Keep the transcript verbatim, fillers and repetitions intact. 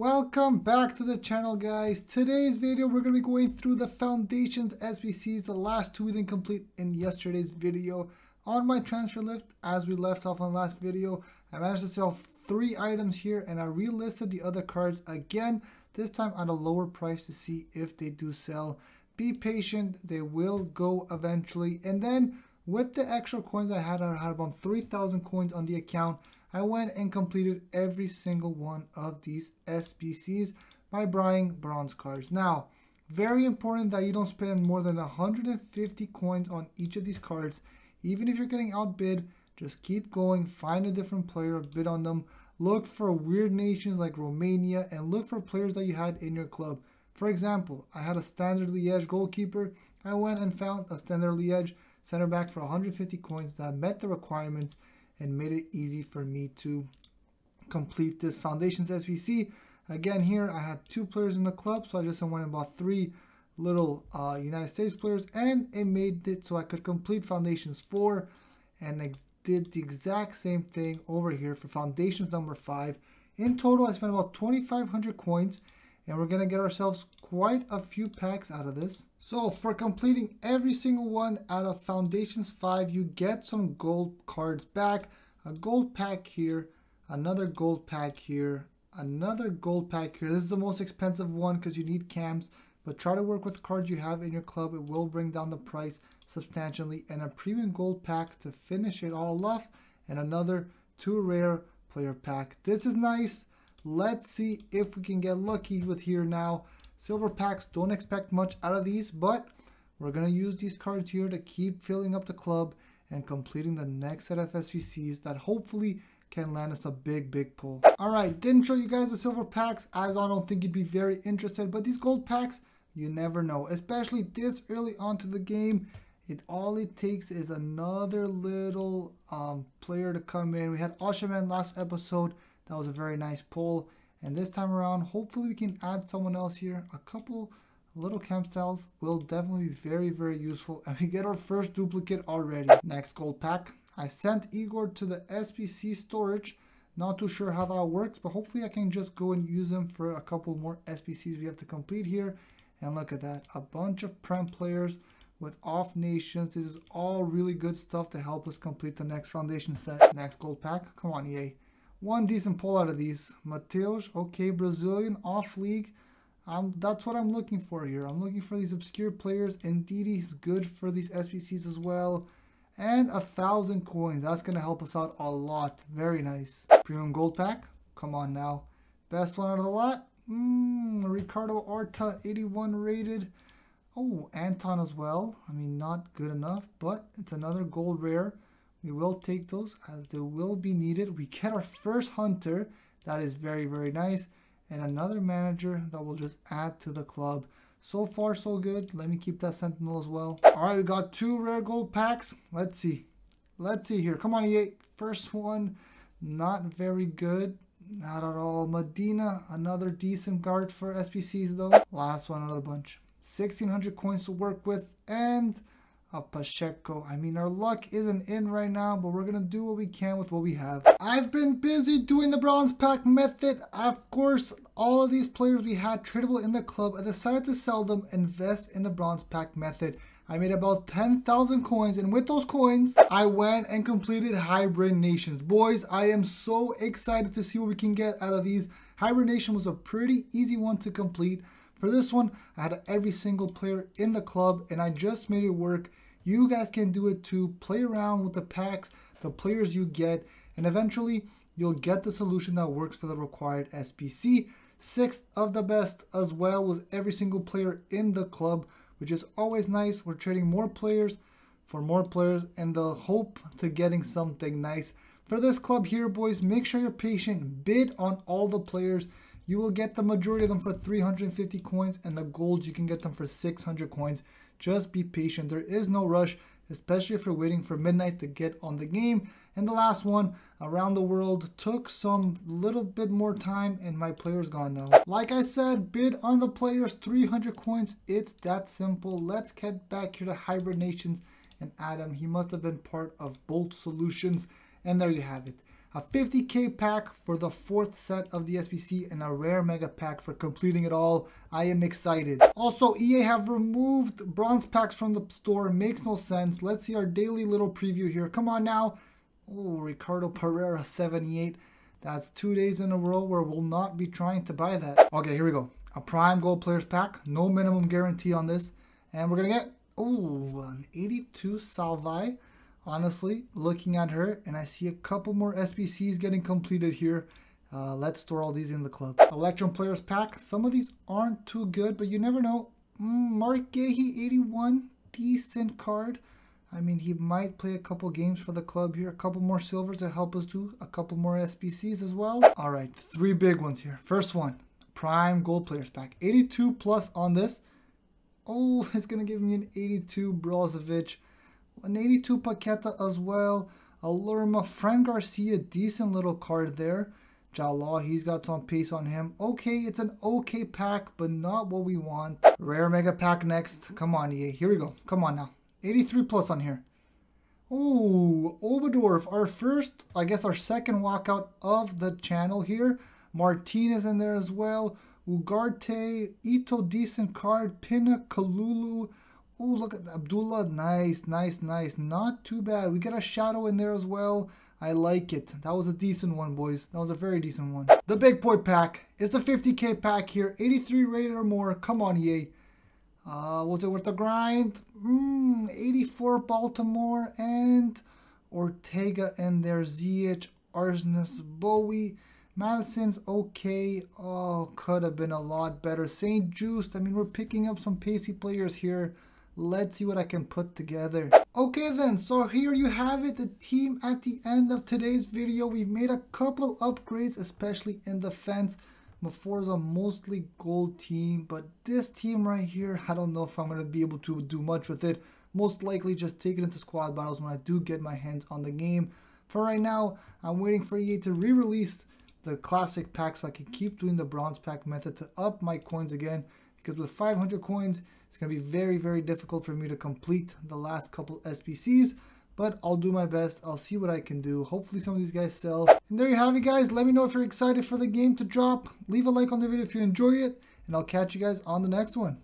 Welcome back to the channel, guys. Today's video we're going to be going through the foundations as we see the last two we didn't complete in yesterday's video. On my transfer list, as we left off on the last video, I managed to sell three items here and I relisted the other cards again, this time at a lower price to see if they do sell. Be patient, they will go eventually. And then with the extra coins I had, I had about three thousand coins on the account. I went and completed every single one of these S B Cs by buying bronze cards. Now, very important that you don't spend more than one hundred fifty coins on each of these cards. Even if you're getting outbid, just keep going, find a different player, bid on them. Look for weird nations like Romania and look for players that you had in your club. For example, I had a standard Liège goalkeeper. I went and found a standard Liège center back for one hundred fifty coins that met the requirements and made it easy for me to complete this foundations S B C. Again, here I had two players in the club, so I just went and bought three little uh, United States players, and it made it so I could complete foundations four, and I did the exact same thing over here for foundations number five. In total, I spent about twenty-five hundred coins, and we're gonna get ourselves quite a few packs out of this. So for completing every single one out of foundations five, you get some gold cards back. A gold pack here, another gold pack here, another gold pack here. This is the most expensive one because you need cams, but try to work with cards you have in your club. It will bring down the price substantially, and a premium gold pack to finish it all off, and another two rare player pack. This is nice. Let's see if we can get lucky with here now. Silver packs, don't expect much out of these, but we're going to use these cards here to keep filling up the club and completing the next set of S V Cs that hopefully can land us a big, big pull. All right, didn't show you guys the silver packs as I don't think you'd be very interested, but these gold packs, you never know, especially this early on to the game. It all it takes is another little um, player to come in. We had Oshiman last episode. That was a very nice pull, and this time around hopefully we can add someone else here. A couple little camp styles will definitely be very very useful, and we get our first duplicate already. Next gold pack, I sent Igor to the S B C storage. Not too sure how that works, but hopefully I can just go and use him for a couple more S B Cs we have to complete here. And look at that, a bunch of prem players with off nations. This is all really good stuff to help us complete the next foundation set. Next gold pack, come on E A. One decent pull out of these. Mateusz, okay, Brazilian, off league. Um, that's what I'm looking for here. I'm looking for these obscure players. Ndidi is good for these S B Cs as well. And a thousand coins. That's going to help us out a lot. Very nice. Premium gold pack. Come on now. Best one out of the lot. Mm, Ricardo Arta, eighty-one rated. Oh, Anton as well. I mean, not good enough, but it's another gold rare. We will take those as they will be needed. We get our first hunter. That is very, very nice. And another manager that will just add to the club. So far, so good. Let me keep that sentinel as well. All right, we got two rare gold packs. Let's see. Let's see here. Come on, E A. First one, not very good. Not at all. Medina, another decent guard for S B Cs though. Last one out of the bunch. sixteen hundred coins to work with. And a Pacheco. I mean, our luck isn't in right now, but we're gonna do what we can with what we have. I've been busy doing the bronze pack method. Of course, all of these players we had tradable in the club, I decided to sell them, invest in the bronze pack method. I made about ten thousand coins, and with those coins, I went and completed Hybrid Nations. Boys, I am so excited to see what we can get out of these. Hybrid Nation was a pretty easy one to complete. For this one, I had every single player in the club, and I just made it work. You guys can do it too. Play around with the packs, the players you get, and eventually you'll get the solution that works for the required S B C. Sixth of the best as well was every single player in the club, which is always nice. We're trading more players for more players and the hope to getting something nice. For this club here, boys, make sure you're patient. Bid on all the players. You will get the majority of them for three hundred fifty coins, and the golds you can get them for six hundred coins. Just be patient. There is no rush, especially if you're waiting for midnight to get on the game. And the last one, Around the World, took some little bit more time, and my player's gone now. Like I said, bid on the players, three hundred coins. It's that simple. Let's get back here to Hybrid Nations and Adam. He must have been part of Bolt Solutions. And there you have it. a fifty K pack for the fourth set of the S B C, and a rare mega pack for completing it all. I am excited. Also, E A have removed bronze packs from the store. Makes no sense. Let's see our daily little preview here. Come on now. Oh, Ricardo Pereira seventy-eight. That's two days in a row where we'll not be trying to buy that. Okay, here we go. A prime gold players pack. No minimum guarantee on this. And we're going to get, oh, an eighty-two Salvai. Honestly, looking at her, and I see a couple more S B Cs getting completed here. Uh, let's store all these in the club. Electrum players pack. Some of these aren't too good, but you never know. Mm, Mark Gahi eighty-one. Decent card. I mean, he might play a couple games for the club here. A couple more silvers to help us do a couple more S B Cs as well. All right, three big ones here. First one, prime gold players pack. eighty-two plus on this. Oh, it's going to give me an eighty-two Brozovic. An eighty-two Paqueta as well. Alurma, Fran Garcia, decent little card there. Jala, he's got some pace on him. Okay, it's an okay pack, but not what we want. Rare mega pack next. Come on, E A. Here we go. Come on now. eighty-three plus on here. Oh, Obadorf, our first, I guess our second walkout of the channel here. Martinez in there as well. Ugarte, Ito, decent card. Pinna Kalulu. Oh, look at Abdullah. Nice, nice, nice. Not too bad. We got a shadow in there as well. I like it. That was a decent one, boys. That was a very decent one. The big boy pack. It's the fifty K pack here. eighty-three rated or more. Come on, E A. Uh, was it worth the grind? Mm, eighty-four Baltimore and Ortega and their Z H. Arsnes Bowie. Madison's okay. Oh, could have been a lot better. Saint Juiced. I mean, we're picking up some pacey players here. Let's see what I can put together. Okay then, so here you have it, the team at the end of today's video. We've made a couple upgrades, especially in defense. Mafor's a mostly gold team, but this team right here, I don't know if I'm going to be able to do much with it. Most likely just take it into squad battles when I do get my hands on the game. For right now, I'm waiting for E A to re-release the classic pack so I can keep doing the bronze pack method to up my coins again, because with five hundred coins, it's going to be very, very difficult for me to complete the last couple S B Cs, but I'll do my best. I'll see what I can do. Hopefully some of these guys sell. And there you have it, guys. Let me know if you're excited for the game to drop. Leave a like on the video if you enjoy it, and I'll catch you guys on the next one.